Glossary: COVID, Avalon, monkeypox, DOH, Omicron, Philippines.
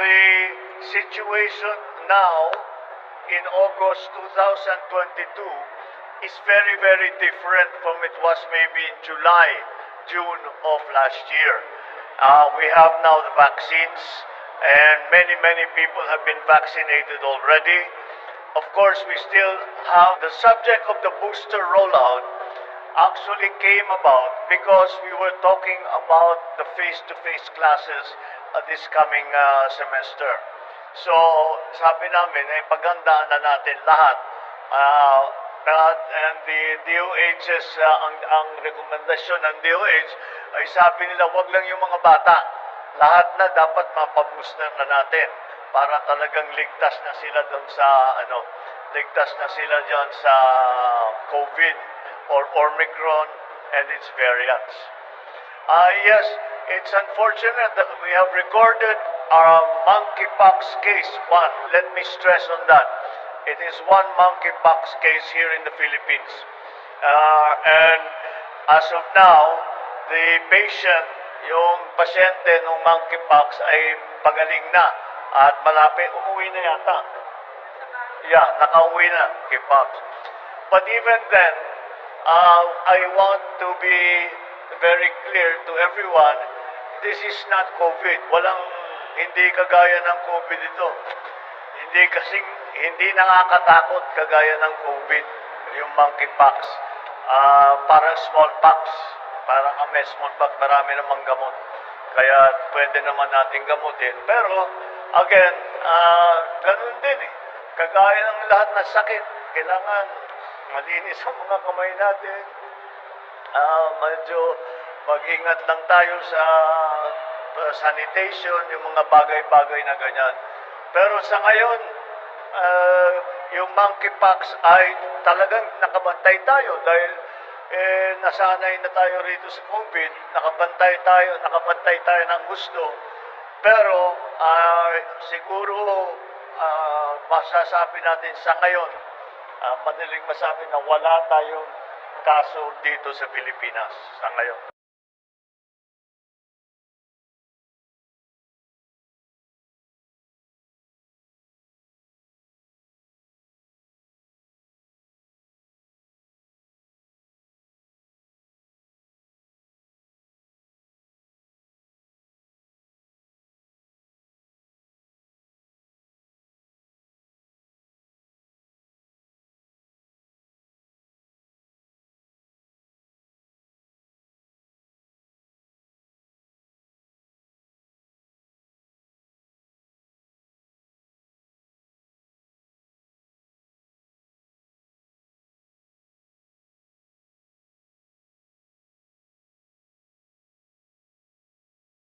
the situation now in August 2022 is very, very different from it was maybe in July, June of last year. We have now the vaccines, and many, many people have been vaccinated already. Of course, we still have the subject of the booster rollout actually came about because we were talking about the face-to-face classes this coming semester. So, sabi namin, ay paghandaan na natin lahat. And the DOH's, ang rekomendasyon ng DOH ay sabi nila, wag lang yung mga bata. Lahat na dapat mapabooster na natin para talagang ligtas na sila doon sa, ligtas na sila dyan sa COVID or Omicron and its variants. Yes, it's unfortunate that we have recorded our monkeypox case, one. Let me stress on that. It is one monkeypox case here in the Philippines. And as of now, the patient, yung pasyente ng monkeypox ay pagaling na at malapit, umuwi na yata. Yeah, nakauwi na, monkeypox. But even then, I want to be very clear to everyone, this is not COVID. Walang, hindi kagaya ng COVID ito. Hindi kasing, hindi nakakatakot kagaya ng COVID, yung monkeypox. Parang smallpox. Parang kami smallpox, marami namang gamot. Kaya pwede naman natin gamutin. Pero, again, ganun din eh. Kagaya ng lahat na sakit, kailangan malinis ang mga kamay natin. Medyo mag-ingat lang tayo sa sanitation, yung mga bagay-bagay na ganyan. Pero sa ngayon, yung monkeypox ay talagang nakabantay tayo dahil nasanay na tayo rito sa COVID, nakabantay tayo ng gusto. Pero siguro masasabi natin sa ngayon, madaling masabi na wala tayong kaso dito sa Pilipinas sa ngayon.